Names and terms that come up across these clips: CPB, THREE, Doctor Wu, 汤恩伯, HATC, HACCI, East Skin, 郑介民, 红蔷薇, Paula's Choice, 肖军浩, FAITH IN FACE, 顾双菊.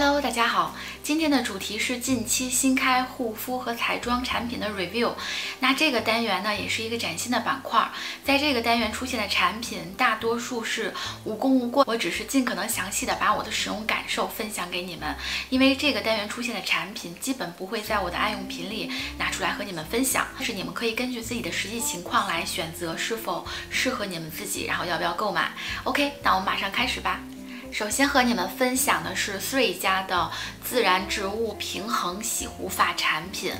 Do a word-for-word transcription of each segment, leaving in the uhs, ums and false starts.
Hello， 大家好，今天的主题是近期新开护肤和彩妆产品的 review。那这个单元呢，也是一个崭新的板块。在这个单元出现的产品，大多数是无功无过，我只是尽可能详细的把我的使用感受分享给你们。因为这个单元出现的产品，基本不会在我的爱用品里拿出来和你们分享，但是你们可以根据自己的实际情况来选择是否适合你们自己，然后要不要购买。OK， 那我们马上开始吧。首先和你们分享的是 THREE 家的自然植物平衡洗护发产品。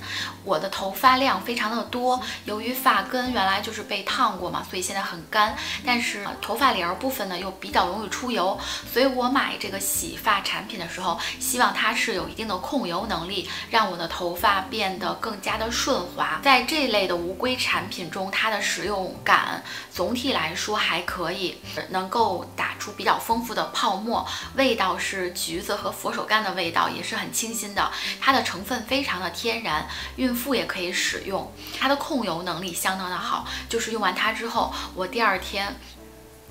我的头发量非常的多，由于发根原来就是被烫过嘛，所以现在很干，但是、呃、头发帘部分呢又比较容易出油，所以我买这个洗发产品的时候，希望它是有一定的控油能力，让我的头发变得更加的顺滑。在这类的无硅产品中，它的使用感总体来说还可以，能够打出比较丰富的泡沫沫味道是橘子和佛手柑的味道，也是很清新的。它的成分非常的天然，孕妇也可以使用。它的控油能力相当的好，就是用完它之后，我第二天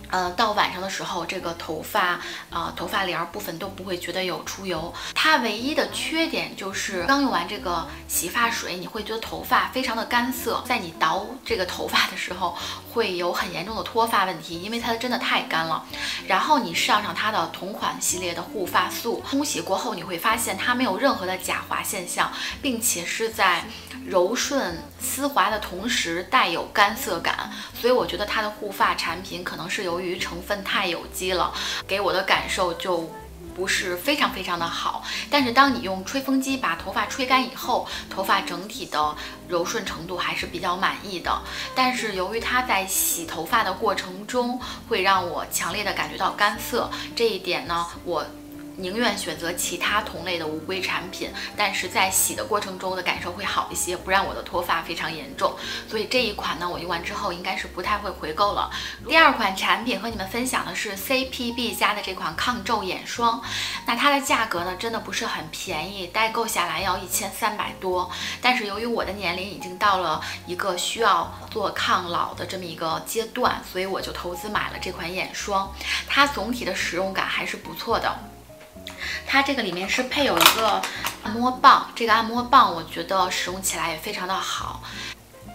呃，到晚上的时候，这个头发，呃，头发帘部分都不会觉得有出油。它唯一的缺点就是刚用完这个洗发水，你会觉得头发非常的干涩，在你捣这个头发的时候会有很严重的脱发问题，因为它真的太干了。然后你上上它的同款系列的护发素，冲洗过后你会发现它没有任何的假滑现象，并且是在柔顺丝滑的同时带有干涩感，所以我觉得它的护发产品可能是由于成分太有机了，给我的感受就不是非常非常的好。但是当你用吹风机把头发吹干以后，头发整体的柔顺程度还是比较满意的。但是由于它在洗头发的过程中会让我强烈的感觉到干涩，这一点呢，我宁愿选择其他同类的无硅产品，但是在洗的过程中的感受会好一些，不让我的脱发非常严重。所以这一款呢，我用完之后应该是不太会回购了。第二款产品和你们分享的是 C P B 家的这款抗皱眼霜。那它的价格呢，真的不是很便宜，代购下来要一千三百多。但是由于我的年龄已经到了一个需要做抗老的这么一个阶段，所以我就投资买了这款眼霜。它总体的使用感还是不错的。它这个里面是配有一个按摩棒，这个按摩棒我觉得使用起来也非常的好。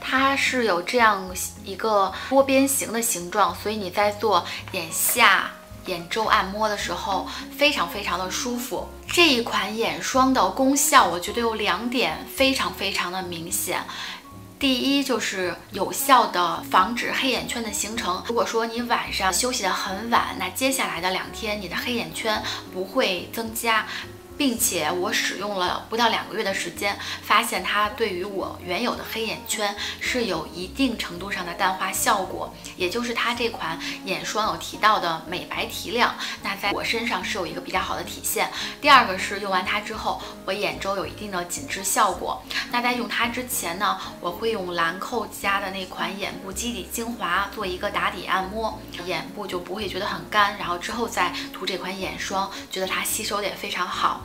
它是有这样一个多边形的形状，所以你在做眼下、眼周按摩的时候非常非常的舒服。这一款眼霜的功效我觉得有两点非常非常的明显。第一就是有效的防止黑眼圈的形成。如果说你晚上休息得很晚，那接下来的两天你的黑眼圈不会增加。并且我使用了不到两个月的时间，发现它对于我原有的黑眼圈是有一定程度上的淡化效果，也就是它这款眼霜有提到的美白提亮，那在我身上是有一个比较好的体现。第二个是用完它之后，我眼周有一定的紧致效果。那在用它之前呢，我会用兰蔻家的那款眼部基底精华做一个打底按摩，眼部就不会觉得很干，然后之后再涂这款眼霜，觉得它吸收的也非常好。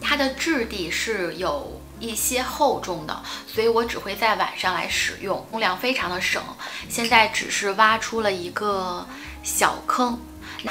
它的质地是有一些厚重的，所以我只会在晚上来使用，用量非常的省。现在只是挖出了一个小坑，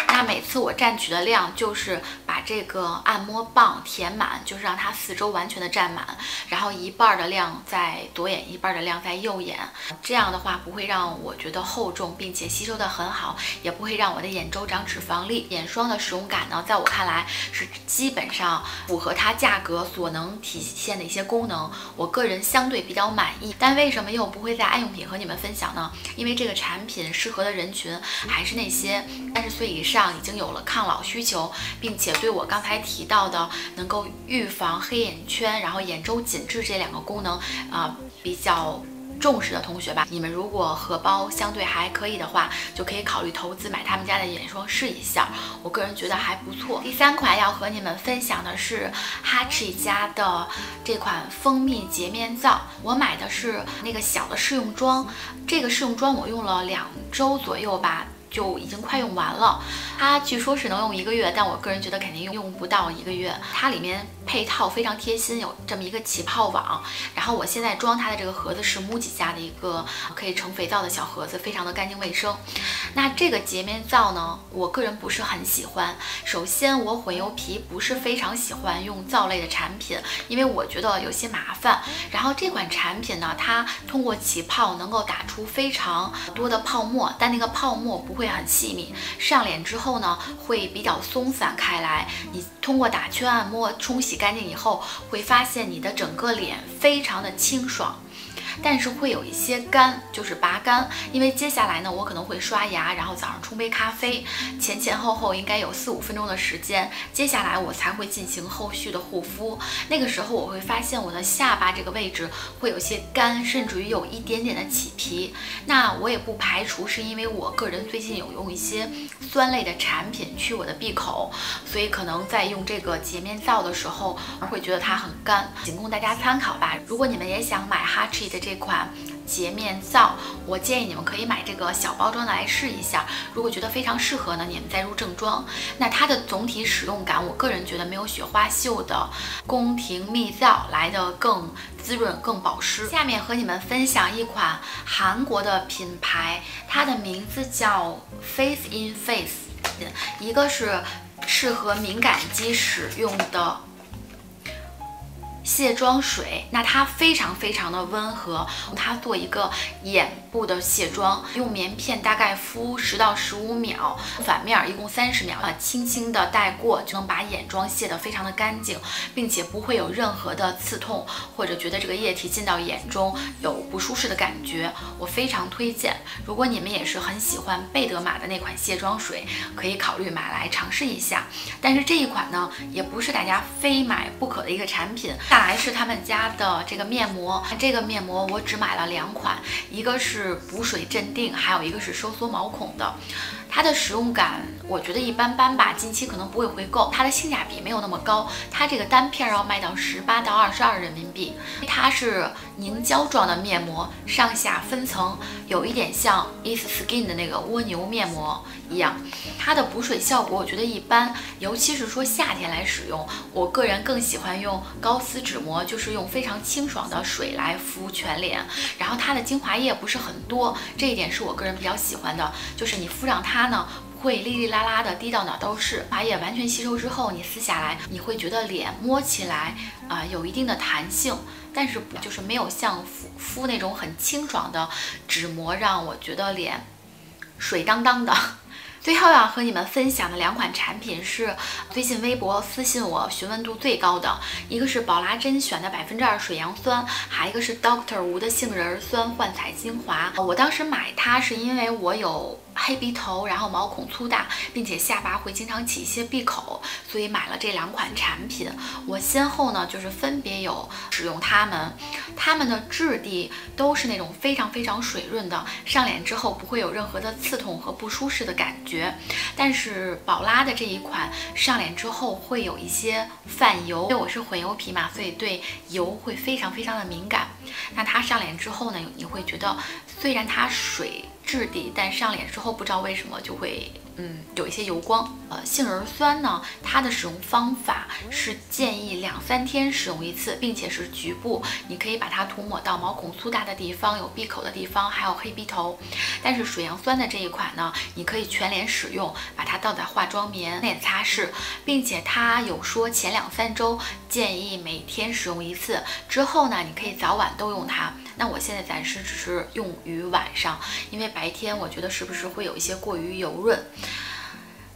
那每次我蘸取的量就是把这个按摩棒填满，就是让它四周完全的占满，然后一半的量在左眼，一半的量在右眼，这样的话不会让我觉得厚重，并且吸收的很好，也不会让我的眼周长脂肪粒。眼霜的使用感呢，在我看来是基本上符合它价格所能体现的一些功能，我个人相对比较满意。但为什么又不会在爱用品和你们分享呢？因为这个产品适合的人群还是那些三十岁以上已经有了抗老需求，并且对我刚才提到的能够预防黑眼圈，然后眼周紧致这两个功能啊、呃、比较重视的同学吧。你们如果荷包相对还可以的话，就可以考虑投资买他们家的眼霜试一下，我个人觉得还不错。第三款要和你们分享的是哈奇家的这款蜂蜜洁面皂。我买的是那个小的试用装，这个试用装我用了两周左右吧，就已经快用完了。它据说是能用一个月，但我个人觉得肯定用用不到一个月。它里面配套非常贴心，有这么一个起泡网。然后我现在装它的这个盒子是MUJI家的一个可以盛肥皂的小盒子，非常的干净卫生。那这个洁面皂呢，我个人不是很喜欢。首先，我混油皮不是非常喜欢用皂类的产品，因为我觉得有些麻烦。然后这款产品呢，它通过起泡能够打出非常多的泡沫，但那个泡沫不会很细密，上脸之后呢会比较松散开来。你通过打圈按摩冲洗干净以后，会发现你的整个脸非常的清爽。 但是会有一些干，就是拔干，因为接下来呢，我可能会刷牙，然后早上冲杯咖啡，前前后后应该有四五分钟的时间，接下来我才会进行后续的护肤。那个时候我会发现我的下巴这个位置会有些干，甚至于有一点点的起皮。那我也不排除是因为我个人最近有用一些酸类的产品去我的闭口，所以可能在用这个洁面皂的时候会觉得它很干，仅供大家参考吧。如果你们也想买H A T C的这款洁面皂，我建议你们可以买这个小包装的来试一下。如果觉得非常适合呢，你们再入正装。那它的总体使用感，我个人觉得没有雪花秀的宫廷蜜皂来的更滋润、更保湿。下面和你们分享一款韩国的品牌，它的名字叫 Faith in Face， 一个是适合敏感肌使用的 卸妆水，那它非常非常的温和，它做一个眼部的卸妆，用棉片大概敷十到十五秒，反面一共三十秒啊，轻轻的带过就能把眼妆卸得非常的干净，并且不会有任何的刺痛或者觉得这个液体进到眼中有不舒适的感觉，我非常推荐。如果你们也是很喜欢贝德玛的那款卸妆水，可以考虑买来尝试一下。但是这一款呢，也不是大家非买不可的一个产品。 下来是他们家的这个面膜，这个面膜我只买了两款，一个是补水镇定，还有一个是收缩毛孔的。它的使用感我觉得一般般吧，近期可能不会回购。它的性价比没有那么高，它这个单片要卖到十八到二十二人民币。它是凝胶状的面膜，上下分层，有一点像 East Skin 的那个蜗牛面膜一样。它的补水效果我觉得一般，尤其是说夏天来使用，我个人更喜欢用高丝 纸膜，就是用非常清爽的水来敷全脸，然后它的精华液不是很多，这一点是我个人比较喜欢的，就是你敷上它呢，不会哩哩啦啦的滴到哪都是，精华液完全吸收之后，你撕下来，你会觉得脸摸起来啊、呃、有一定的弹性。 但是就是没有像敷敷那种很清爽的纸膜，让我觉得脸水当当的。最后要和你们分享的两款产品是最近微博私信我询问度最高的，一个是宝拉甄选的百分之二水杨酸，还有一个是 Doctor Wu 的杏仁酸焕彩精华。我当时买它是因为我有 黑鼻头，然后毛孔粗大，并且下巴会经常起一些闭口，所以买了这两款产品。我先后呢，就是分别有使用它们，它们的质地都是那种非常非常水润的，上脸之后不会有任何的刺痛和不舒适的感觉。但是宝拉的这一款上脸之后会有一些泛油，因为我是混油皮嘛，所以对油会非常非常的敏感。那它上脸之后呢，你会觉得虽然它水 质地，但上脸之后不知道为什么就会，嗯，有一些油光。呃，杏仁酸呢，它的使用方法是建议两三天使用一次，并且是局部，你可以把它涂抹到毛孔粗大的地方、有闭口的地方，还有黑鼻头。但是水杨酸的这一款呢，你可以全脸使用，把它倒在化妆棉脸擦拭，并且它有说前两三周建议每天使用一次，之后呢，你可以早晚都用它。 那我现在暂时只是用于晚上，因为白天我觉得是不是会有一些过于油润。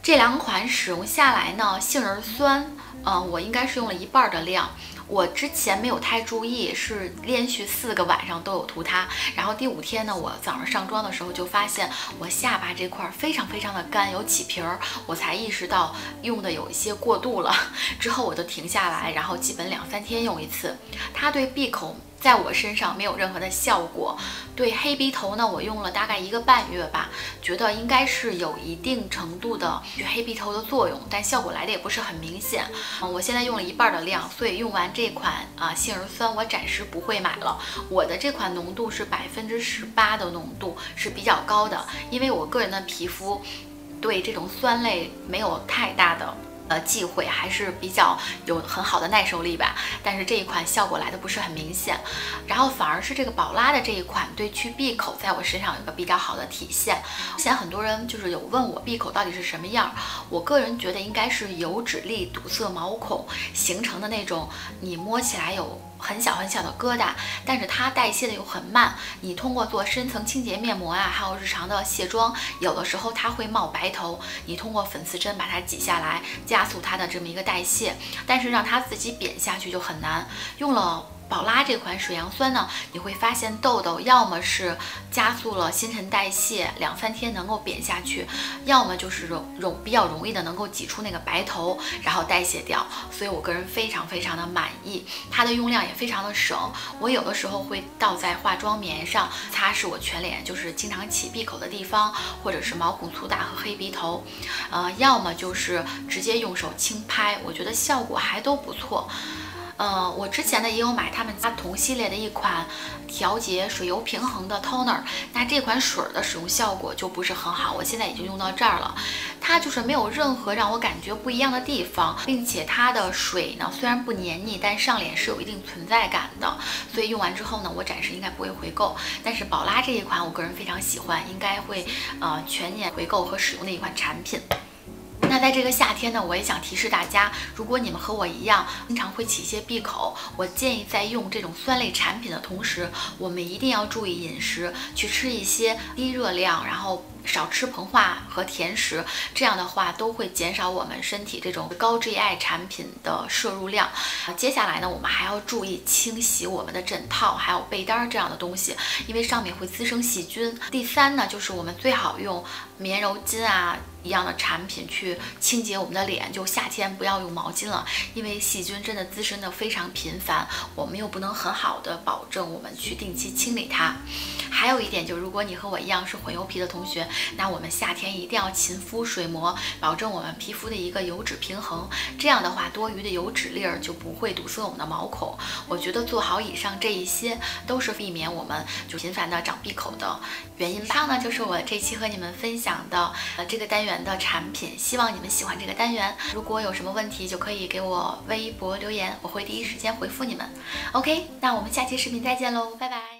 这两款使用下来呢，杏仁酸，嗯、呃，我应该是用了一半的量。 我之前没有太注意，是连续四个晚上都有涂它，然后第五天呢，我早上上妆的时候就发现我下巴这块非常非常的干，有起皮儿，我才意识到用的有一些过度了。之后我就停下来，然后基本两三天用一次。它对闭口在我身上没有任何的效果。对黑鼻头呢，我用了大概一个半月吧，觉得应该是有一定程度的黑鼻头的作用，但效果来的也不是很明显。嗯，我现在用了一半的量，所以用完这款啊杏仁酸，我暂时不会买了。我的这款浓度是百分之十八的浓度，是比较高的，因为我个人的皮肤对这种酸类没有太大的。 呃，忌讳还是比较有很好的耐受力吧，但是这一款效果来的不是很明显，然后反而是这个宝拉的这一款对去闭口在我身上有一个比较好的体现。之前很多人就是有问我闭口到底是什么样，我个人觉得应该是油脂粒堵塞毛孔形成的那种，你摸起来有很小很小的疙瘩，但是它代谢的又很慢。你通过做深层清洁面膜啊，还有日常的卸妆，有的时候它会冒白头，你通过粉刺针把它挤下来。 加速它的这么一个代谢，但是让它自己扁下去就很难。用了宝拉这款水杨酸呢，你会发现痘痘要么是加速了新陈代谢，两三天能够扁下去，要么就是容容比较容易的能够挤出那个白头，然后代谢掉。所以我个人非常非常的满意，它的用量也非常的省。我有的时候会倒在化妆棉上擦拭我全脸，就是经常起闭口的地方，或者是毛孔粗大和黑鼻头，呃，要么就是直接用手轻拍，我觉得效果还都不错。 呃，我之前呢也有买他们家同系列的一款调节水油平衡的 toner， 那这款水的使用效果就不是很好，我现在已经用到这儿了，它就是没有任何让我感觉不一样的地方，并且它的水呢虽然不黏腻，但上脸是有一定存在感的，所以用完之后呢，我暂时应该不会回购。但是宝拉这一款我个人非常喜欢，应该会呃全年回购和使用的一款产品。 那在这个夏天呢，我也想提示大家，如果你们和我一样经常会起一些闭口，我建议在用这种酸类产品的同时，我们一定要注意饮食，去吃一些低热量，然后。 少吃膨化和甜食，这样的话都会减少我们身体这种高 G I 产品的摄入量。接下来呢，我们还要注意清洗我们的枕套还有被单这样的东西，因为上面会滋生细菌。第三呢，就是我们最好用棉柔巾啊一样的产品去清洁我们的脸，就夏天不要用毛巾了，因为细菌真的滋生的非常频繁，我们又不能很好的保证我们去定期清理它。还有一点就是，如果你和我一样是混油皮的同学， 那我们夏天一定要勤敷水膜，保证我们皮肤的一个油脂平衡。这样的话，多余的油脂粒儿就不会堵塞我们的毛孔。我觉得做好以上这一些，都是避免我们就频繁的长闭口的原因吧。以上呢就是我这期和你们分享的呃这个单元的产品，希望你们喜欢这个单元。如果有什么问题，就可以给我微博留言，我会第一时间回复你们。OK， 那我们下期视频再见喽，拜拜。